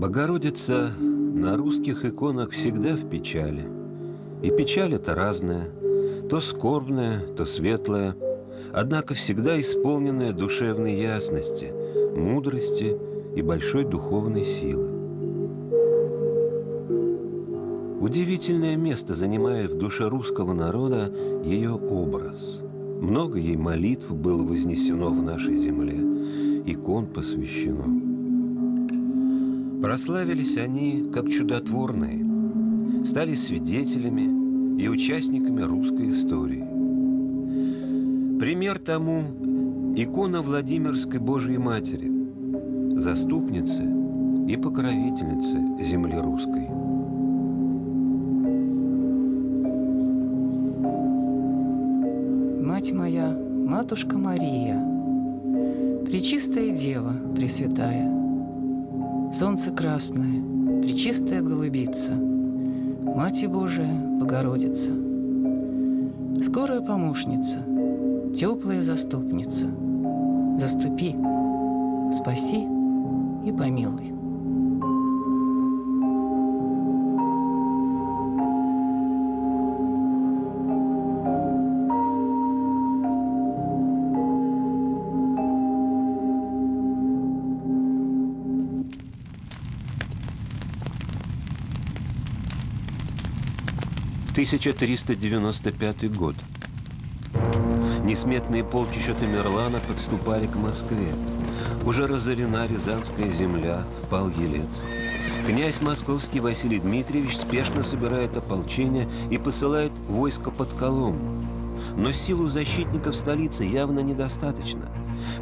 Богородица на русских иконах всегда в печали. И печаль эта разная, то скорбная, то светлая, однако всегда исполненная душевной ясности, мудрости и большой духовной силы. Удивительное место занимает в душе русского народа ее образ. Много ей молитв было вознесено в нашей земле, икон посвящено. Прославились они как чудотворные, стали свидетелями и участниками русской истории. Пример тому – икона Владимирской Божьей Матери, заступницы и покровительницы земли русской. Мать моя, Матушка Мария, Пречистая Дева, Пресвятая, Солнце Красное, Пречистая Голубица, Мать Божия, Богородица, Скорая Помощница, Теплая Заступница, заступи, спаси и помилуй. – 1395 год. Несметные полчища Тамерлана подступали к Москве. Уже разорена Рязанская земля, пал Елец. Князь московский Василий Дмитриевич спешно собирает ополчение и посылает войско под Коломну. Но силу защитников столицы явно недостаточно.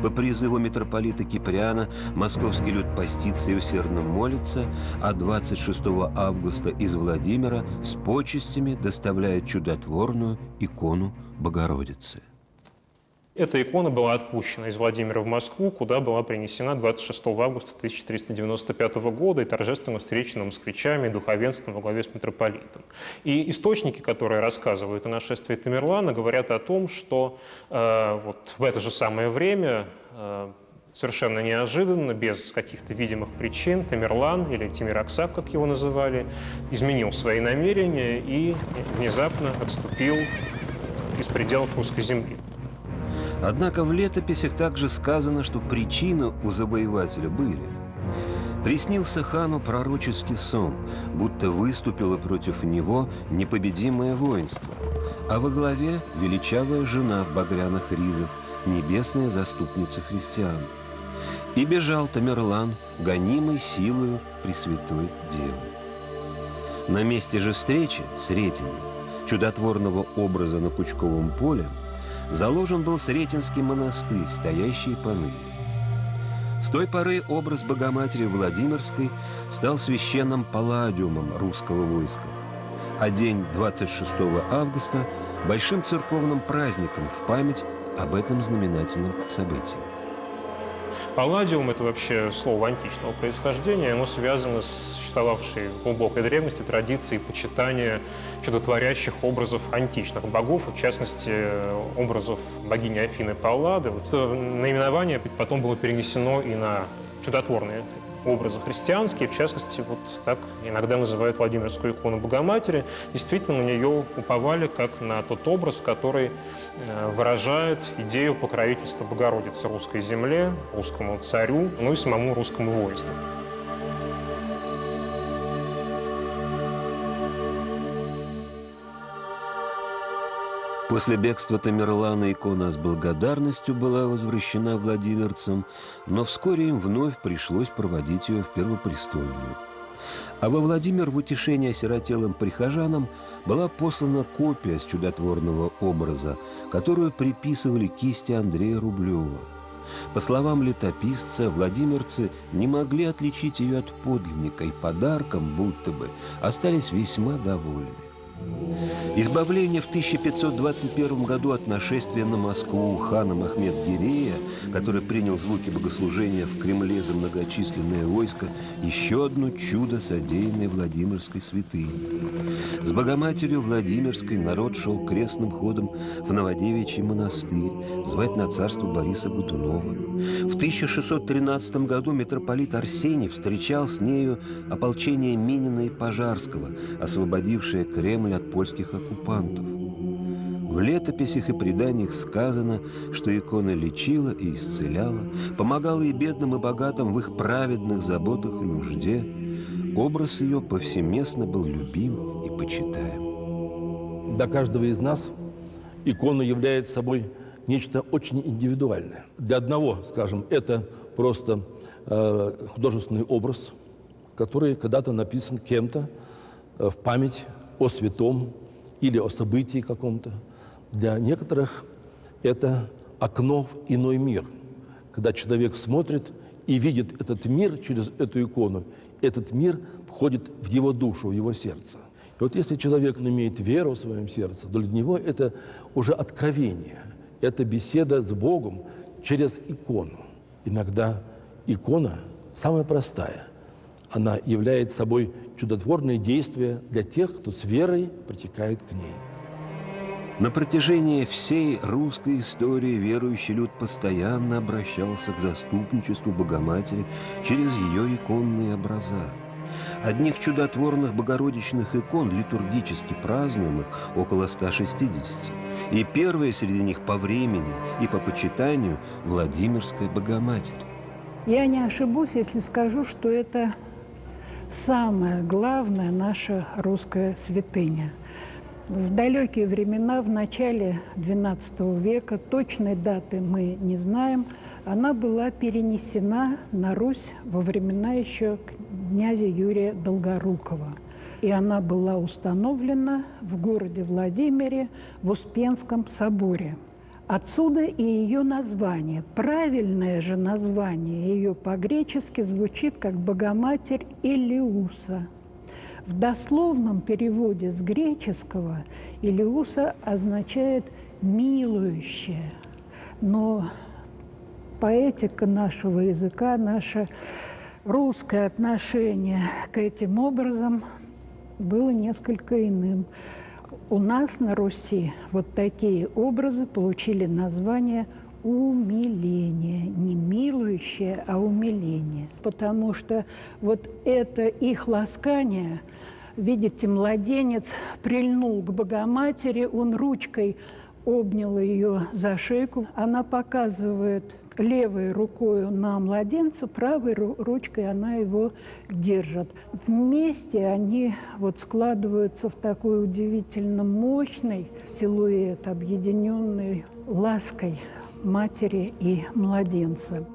По призыву митрополита Киприана московский люд постится и усердно молится, а 26 августа из Владимира с почестями доставляет чудотворную икону Богородицы. Эта икона была отпущена из Владимира в Москву, куда была принесена 26 августа 1395 года и торжественно встречена москвичами и духовенством во главе с митрополитом. И источники, которые рассказывают о нашествии Тамерлана, говорят о том, что вот в это же самое время совершенно неожиданно, без каких-то видимых причин, Тамерлан, или Тимир-Аксак, как его называли, изменил свои намерения и внезапно отступил из пределов русской земли. Однако в летописях также сказано, что причины у завоевателя были. Приснился хану пророческий сон, будто выступило против него непобедимое воинство, а во главе величавая жена в багряных ризах, небесная заступница христиан. И бежал Тамерлан, гонимый силою Пресвятой Девы. На месте же встречи с ретенью чудотворного образа на Кучковом поле заложен был Сретенский монастырь, стоящий поныне. С той поры образ Богоматери Владимирской стал священным палладиумом русского войска, а день 26 августа – большим церковным праздником в память об этом знаменательном событии. Палладиум – это вообще слово античного происхождения, оно связано с существовавшей в глубокой древности традицией почитания чудотворящих образов античных богов, в частности, образов богини Афины Паллады. Вот это наименование потом было перенесено и на чудотворные образы христианские, в частности, вот так иногда называют Владимирскую икону Богоматери. Действительно, на нее уповали как на тот образ, который выражает идею покровительства Богородицы русской земле, русскому царю, ну и самому русскому воинству. После бегства Тамерлана икона с благодарностью была возвращена владимирцам, но вскоре им вновь пришлось проводить ее в Первопрестольную. А во Владимир в утешение осиротелым прихожанам была послана копия с чудотворного образа, которую приписывали кисти Андрея Рублева. По словам летописца, владимирцы не могли отличить ее от подлинника и подарком будто бы остались весьма довольны. Избавление в 1521 году от нашествия на Москву ханом Ахмед Гирея, который принял звуки богослужения в Кремле за многочисленное войско, еще одно чудо, содеянное Владимирской святыни. С Богоматерью Владимирской народ шел крестным ходом в Новодевичий монастырь, звать на царство Бориса Годунова. В 1613 году митрополит Арсений встречал с нею ополчение Минина и Пожарского, освободившее Кремль от польских оккупантов. В летописях и преданиях сказано, что икона лечила и исцеляла, помогала и бедным, и богатым в их праведных заботах и нужде. Образ ее повсеместно был любим и почитаем. Для каждого из нас икона является собой нечто очень индивидуальное. Для одного, скажем, это просто художественный образ, который когда-то написан кем-то в память о святом или о событии каком-то. Для некоторых это окно в иной мир, когда человек смотрит и видит этот мир через эту икону, этот мир входит в его душу, в его сердце. И вот если человек имеет веру в своем сердце, то для него это уже откровение, это беседа с Богом через икону. Иногда икона самая простая. Она является собой чудотворное действие для тех, кто с верой притекает к ней. На протяжении всей русской истории верующий люд постоянно обращался к заступничеству Богоматери через ее иконные образа. Одних чудотворных богородичных икон, литургически празднуемых, около 160, и первая среди них по времени и по почитанию – Владимирская Богоматерь. Я не ошибусь, если скажу, что это самая главная наша русская святыня. В далекие времена, в начале XII века, точной даты мы не знаем, она была перенесена на Русь во времена еще князя Юрия Долгорукова. И она была установлена в городе Владимире в Успенском соборе. Отсюда и ее название. Правильное же название ее по-гречески звучит как «Богоматерь Элеуса». В дословном переводе с греческого «Элеуса» означает «милующая». Но поэтика нашего языка, наше русское отношение к этим образам было несколько иным. У нас на Руси вот такие образы получили название «умиление». Не «милующее», а «умиление». Потому что вот это их ласкание, видите, младенец прильнул к Богоматери, он ручкой обнял ее за шейку. Она показывает левой рукой на младенца, правой ручкой она его держит. Вместе они вот складываются в такой удивительно мощный силуэт, объединенный лаской матери и младенца.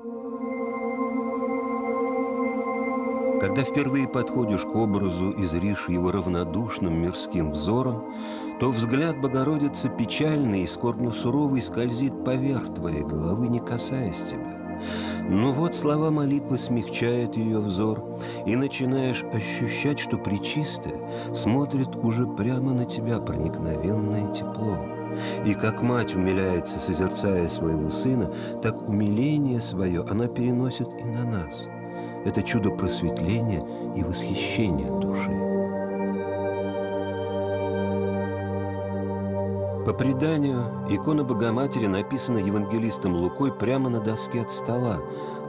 Когда впервые подходишь к образу и зришь его равнодушным мирским взором, то взгляд Богородицы, печальный и скорбно суровый, скользит поверх твоей головы, не касаясь тебя. Но вот слова молитвы смягчают ее взор, и начинаешь ощущать, что Пречистая смотрит уже прямо на тебя проникновенное тепло. И как мать умиляется, созерцая своего сына, так умиление свое она переносит и на нас. Это чудо просветления и восхищения души. По преданию, икона Богоматери написана евангелистом Лукой прямо на доске от стола,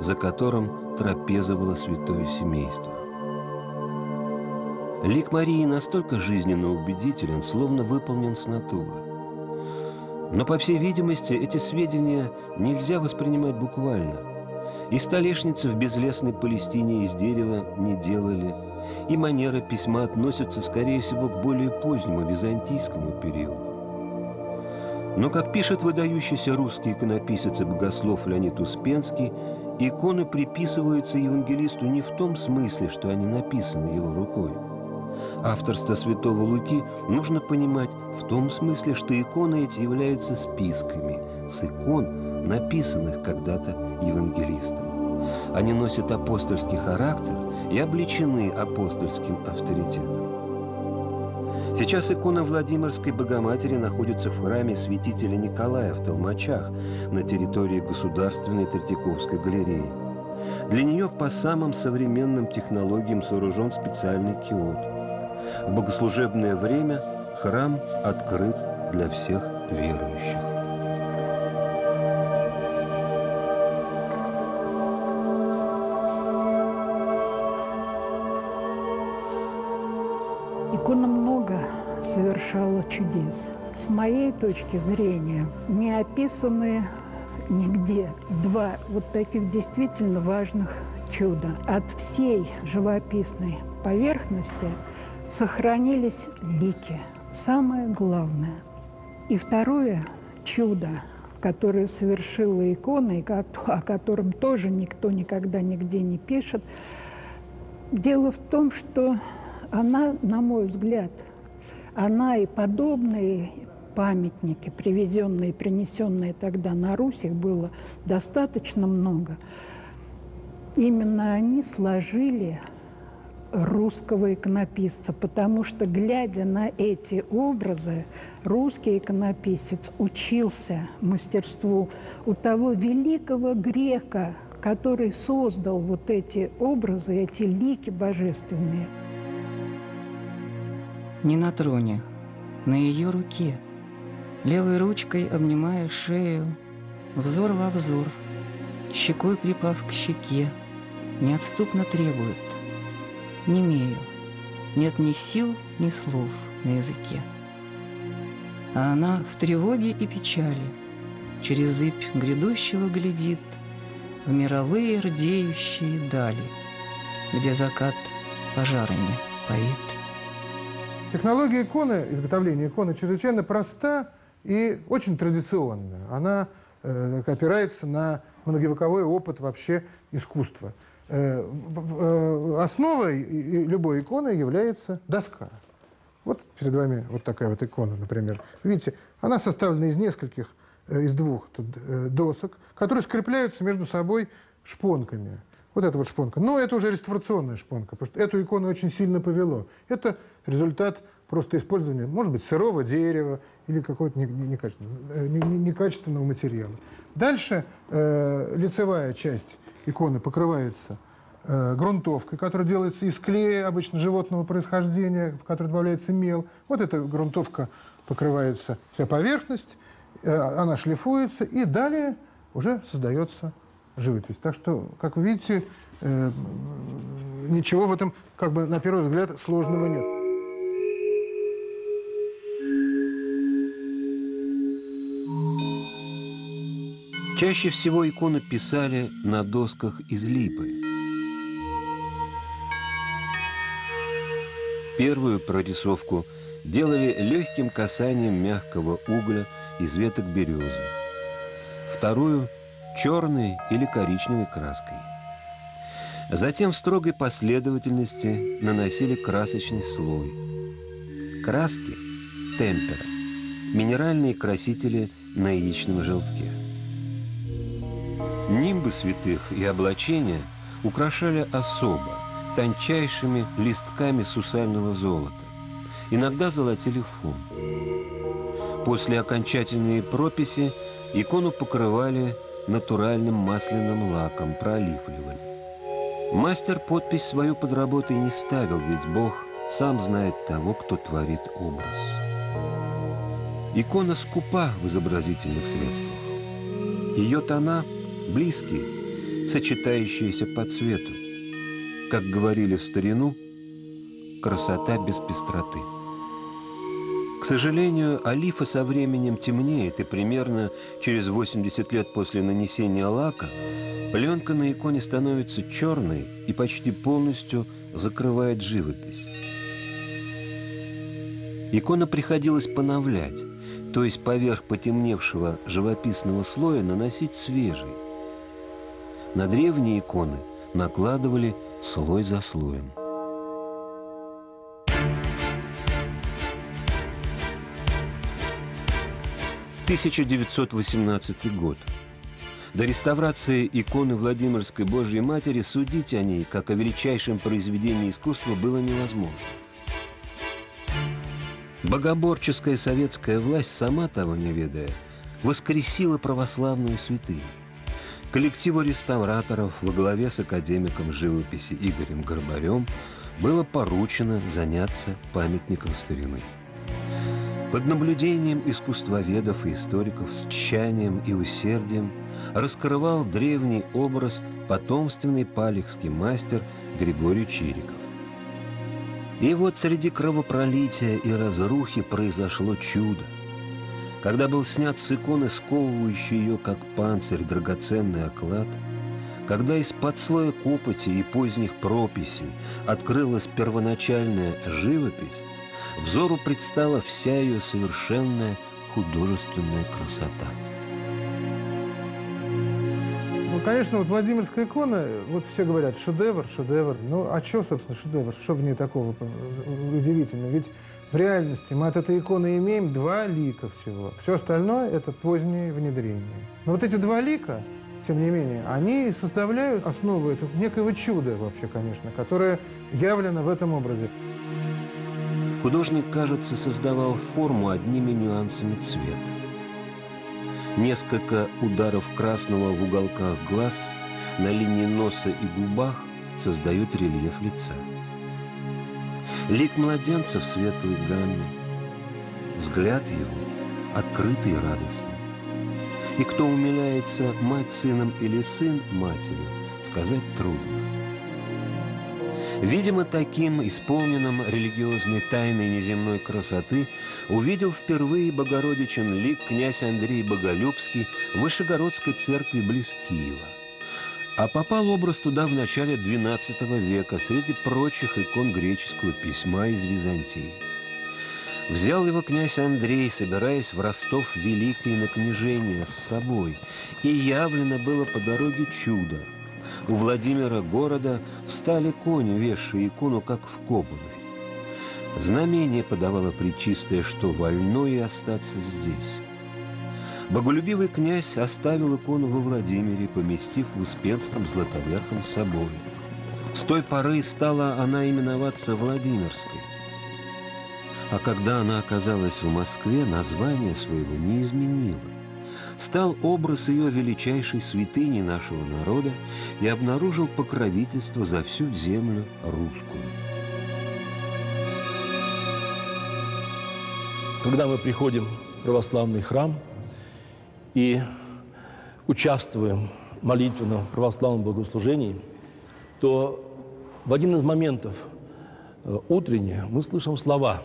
за которым трапезовало святое семейство. Лик Марии настолько жизненно убедителен, словно выполнен с натуры. Но, по всей видимости, эти сведения нельзя воспринимать буквально. И столешницы в безлесной Палестине из дерева не делали, и манера письма относится, скорее всего, к более позднему византийскому периоду. Но, как пишет выдающийся русский иконописец и богослов Леонид Успенский, иконы приписываются евангелисту не в том смысле, что они написаны его рукой. Авторство святого Луки нужно понимать в том смысле, что иконы эти являются списками с икон, написанных когда-то евангелистом. Они носят апостольский характер и облечены апостольским авторитетом. Сейчас икона Владимирской Богоматери находится в храме святителя Николая в Толмачах на территории Государственной Третьяковской галереи. Для нее по самым современным технологиям сооружен специальный киот. В богослужебное время храм открыт для всех верующих. Икона много совершала чудес. С моей точки зрения, не описаны нигде два вот таких действительно важных чуда. От всей живописной поверхности сохранились лики. Самое главное. И второе чудо, которое совершила икона, и о котором тоже никто никогда нигде не пишет, дело в том, что она, на мой взгляд, она и подобные памятники, привезенные и принесенные тогда на Русь, их было достаточно много, именно они сложили русского иконописца, потому что, глядя на эти образы, русский иконописец учился мастерству у того великого грека, который создал вот эти образы, эти лики божественные. Не на троне, на ее руке, левой ручкой обнимая шею, взор во взор, щекой припав к щеке, неотступно требует: не имею, нет ни сил, ни слов на языке. А она в тревоге и печали через зыбь грядущего глядит в мировые рдеющие дали, где закат пожарами поит. Технология иконы, изготовление иконы чрезвычайно проста и очень традиционная. Она опирается на многовековой опыт вообще искусства. Основой любой иконы является доска. Вот перед вами вот такая вот икона, например. Видите, она составлена из нескольких, из двух досок, которые скрепляются между собой шпонками. Вот эта вот шпонка. Но это уже реставрационная шпонка, потому что эту икону очень сильно повело. Это результат просто использования, может быть, сырого дерева или какого-то некачественного материала. Дальше лицевая часть иконы покрывается грунтовкой, которая делается из клея, обычно животного происхождения, в который добавляется мел. Вот эта грунтовка покрывается, вся поверхность, она шлифуется, и далее уже создается живопись. Так что, как вы видите, ничего в этом, как бы на первый взгляд, сложного нет. Чаще всего иконы писали на досках из липы. Первую прорисовку делали легким касанием мягкого угля из веток березы. Вторую – черной или коричневой краской. Затем в строгой последовательности наносили красочный слой. Краски – темпера, минеральные красители на яичном желтке. Нимбы святых и облачения украшали особо, тончайшими листками сусального золота. Иногда золотили фон. После окончательной прописи икону покрывали натуральным масляным лаком, пролифливали. Мастер подпись свою под работой не ставил, ведь Бог сам знает того, кто творит образ. Икона скупа в изобразительных средствах. Ее тона близкие, сочетающиеся по цвету. Как говорили в старину, красота без пестроты. К сожалению, олифа со временем темнеет, и примерно через 80 лет после нанесения лака пленка на иконе становится черной и почти полностью закрывает живопись. Икону приходилось поновлять, то есть поверх потемневшего живописного слоя наносить свежий. На древние иконы накладывали слой за слоем. В 1918 год. До реставрации иконы Владимирской Божьей Матери судить о ней, как о величайшем произведении искусства, было невозможно. Богоборческая советская власть, сама того не ведая, воскресила православную святыню. Коллективу реставраторов во главе с академиком живописи Игорем Горбарем было поручено заняться памятником старины. Под наблюдением искусствоведов и историков с тщанием и усердием раскрывал древний образ потомственный палехский мастер Григорий Чириков. И вот среди кровопролития и разрухи произошло чудо. Когда был снят с иконы сковывающий ее, как панцирь, драгоценный оклад, когда из-под слоя копоти и поздних прописей открылась первоначальная живопись, взору предстала вся ее совершенная художественная красота. Ну, конечно, вот Владимирская икона, вот все говорят, шедевр, шедевр. Ну, а что, собственно, шедевр? Что в ней такого удивительного? Ведь в реальности мы от этой иконы имеем два лика всего. Все остальное – это позднее внедрение. Но вот эти два лика, тем не менее, они составляют основу этого некого чуда вообще, конечно, которое явлено в этом образе. Художник, кажется, создавал форму одними нюансами цвета. Несколько ударов красного в уголках глаз, на линии носа и губах создают рельеф лица. Лик младенца в светлой гамме, взгляд его открытый и радостный. И кто умиляется мать сыном или сын матерью, сказать трудно. Видимо, таким, исполненным религиозной тайной неземной красоты, увидел впервые Богородичен лик князь Андрей Боголюбский в Вышегородской церкви близ Киева. А попал образ туда в начале XII века среди прочих икон греческого письма из Византии. Взял его князь Андрей, собираясь в Ростов-Великий на княжение с собой, и явлено было по дороге чудо. У Владимира города встали кони, вешая икону, как вкопанные. Знамение подавало Пречистое, что вольно и остаться здесь. Боголюбивый князь оставил икону во Владимире, поместив в Успенском Златоверхом соборе. С той поры стала она именоваться Владимирской. А когда она оказалась в Москве, название своего не изменило. Стал образ ее величайшей святыни нашего народа и обнаружил покровительство за всю землю русскую. Когда мы приходим в православный храм и участвуем в молитвенном православном богослужении, то в один из моментов утренне мы слышим слова,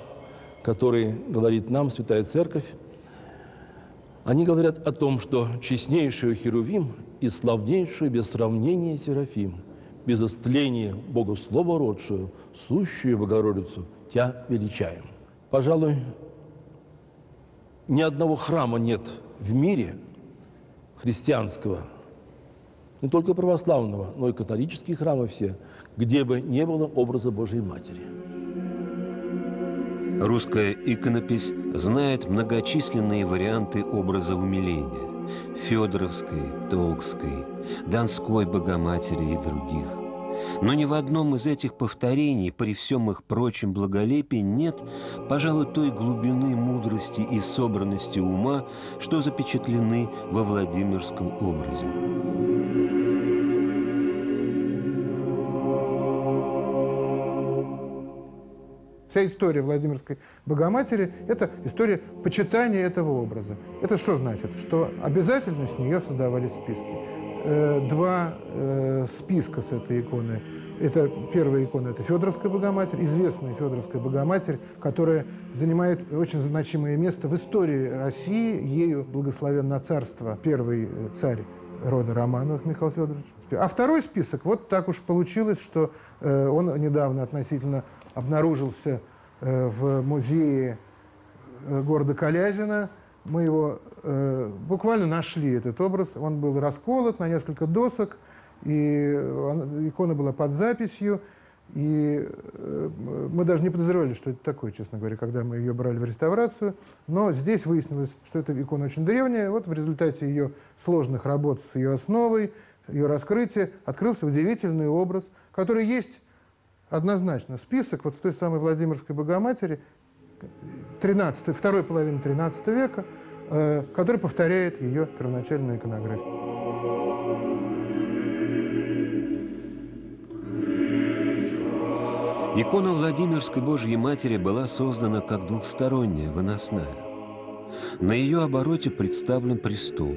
которые говорит нам Святая Церковь. Они говорят о том, что честнейшую Херувим и славнейшую без сравнения Серафим, без истления Богослова родшую, сущую Богородицу, Тя величаем. Пожалуй, ни одного храма нет в мире христианского, не только православного, но и католические храмы все, где бы не было образа Божьей Матери. Русская иконопись знает многочисленные варианты образа умиления – Федоровской, Толгской, Донской Богоматери и других. Но ни в одном из этих повторений, при всем их прочем благолепии, нет, пожалуй, той глубины мудрости и собранности ума, что запечатлены во Владимирском образе. Вся история Владимирской Богоматери – это история почитания этого образа. Это что значит? Что обязательно с нее создавались списки. Два списка с этой иконы. Это первая икона – это Федоровская Богоматерь, известная Федоровская Богоматерь, которая занимает очень значимое место в истории России. Ею благословен на царство первый царь рода Романовых Михаил Федорович. А второй список, вот так уж получилось, что он недавно относительно обнаружился в музее города Калязина. Мы его буквально нашли, этот образ. Он был расколот на несколько досок, и икона была под записью. И мы даже не подозревали, что это такое, честно говоря, когда мы ее брали в реставрацию. Но здесь выяснилось, что эта икона очень древняя. Вот в результате ее сложных работ с ее основой, ее раскрытия, открылся удивительный образ, который есть однозначно. Список вот с той самой Владимирской Богоматери второй половины XIII века, который повторяет ее первоначальную иконографию. Икона Владимирской Божьей Матери была создана как двухсторонняя, выносная. На ее обороте представлен престол.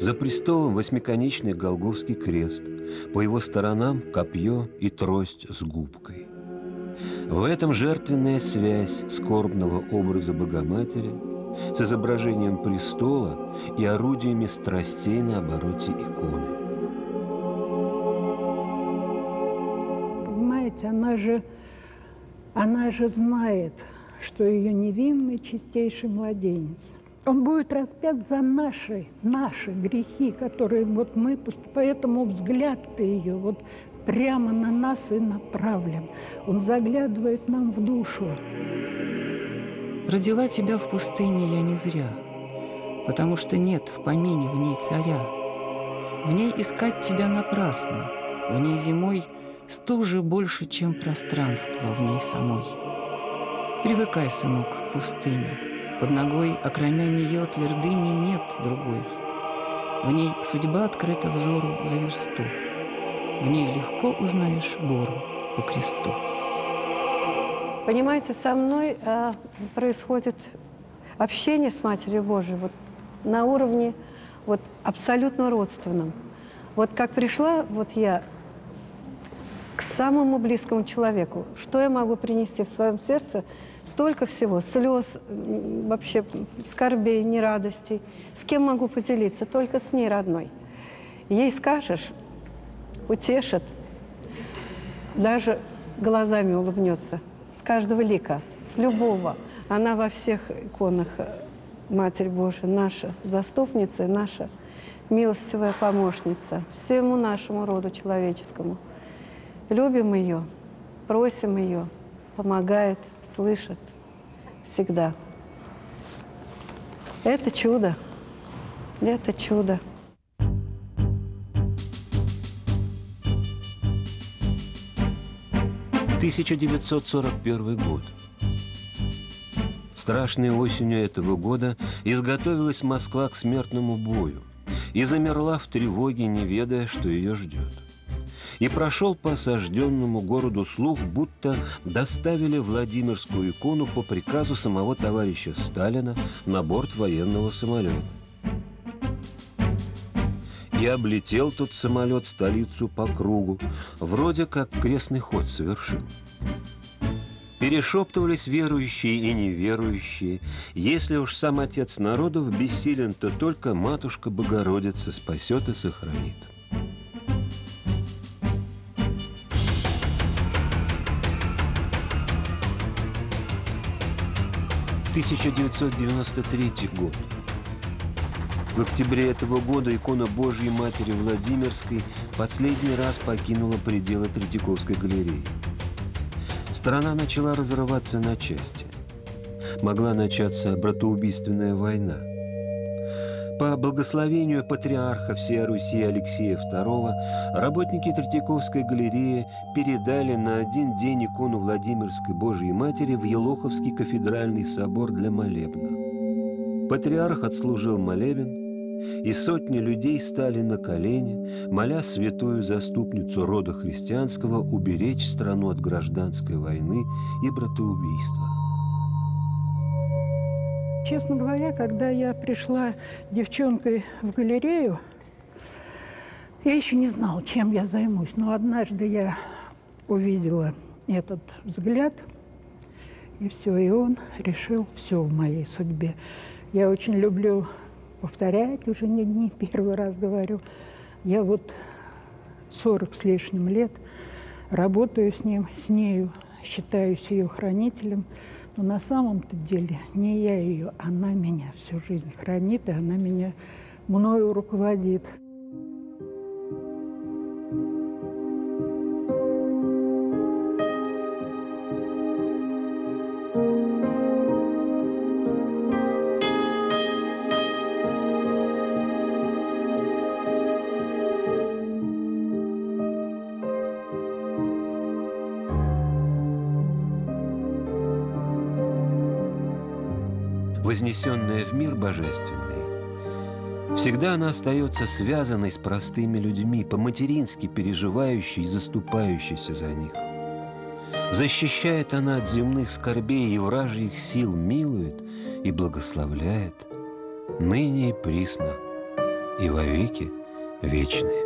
За престолом восьмиконечный Голгофский крест, по его сторонам копье и трость с губкой. В этом жертвенная связь скорбного образа Богоматери с изображением престола и орудиями страстей на обороте иконы. Она же знает, что ее невинный чистейший младенец. Он будет распят за наши грехи, которые вот мы, поэтому взгляд-то ее вот прямо на нас и направлен. Он заглядывает нам в душу. Родила тебя в пустыне я не зря, потому что нет в помине в ней царя. В ней искать тебя напрасно, в ней зимой стужи больше, чем пространство в ней самой. Привыкай, сынок, к пустыне. Под ногой, окромя нее, твердыни нет другой. В ней судьба открыта взору за версту. В ней легко узнаешь гору по кресту. Понимаете, со мной происходит общение с Матерью Божией вот, на уровне вот, абсолютно родственном. Вот как пришла вот я к самому близкому человеку. Что я могу принести в своем сердце? Столько всего. Слез, вообще скорбей, нерадостей. С кем могу поделиться? Только с ней родной. Ей скажешь, утешит, даже глазами улыбнется. С каждого лика, с любого. Она во всех иконах Матерь Божия, наша заступница, наша милостивая помощница всему нашему роду человеческому. Любим ее, просим ее, помогает, слышит всегда. Это чудо, это чудо. – 1941 год. Страшной осенью этого года изготовилась Москва к смертному бою и замерла в тревоге, не ведая, что ее ждет. И прошел по осажденному городу слух, будто доставили Владимирскую икону по приказу самого товарища Сталина на борт военного самолета. И облетел тот самолет столицу по кругу, вроде как крестный ход совершил. Перешептывались верующие и неверующие. Если уж сам Отец народов бессилен, то только Матушка Богородица спасет и сохранит. – 1993 год. В октябре этого года икона Божьей Матери Владимирской последний раз покинула пределы Третьяковской галереи. Страна начала разрываться на части. Могла начаться братоубийственная война. По благословению патриарха всей Руси Алексея II работники Третьяковской галереи передали на один день икону Владимирской Божьей Матери в Елоховский кафедральный собор для молебна. Патриарх отслужил молебен, и сотни людей стали на колени, моля святую заступницу рода христианского уберечь страну от гражданской войны и братоубийства. Честно говоря, когда я пришла девчонкой в галерею, я еще не знала, чем я займусь. Но однажды я увидела этот взгляд, и все, и он решил все в моей судьбе. Я очень люблю повторять, уже не первый раз говорю. Я вот 40 с лишним лет работаю с ним, с нею, считаюсь ее хранителем. Но на самом-то деле не я ее, она меня всю жизнь хранит, и она меня, мною руководит. вознесенная в мир божественный, всегда она остается связанной с простыми людьми, по-матерински переживающей и заступающейся за них. Защищает она от земных скорбей и вражьих сил, милует и благословляет ныне и присно, и во веки вечные.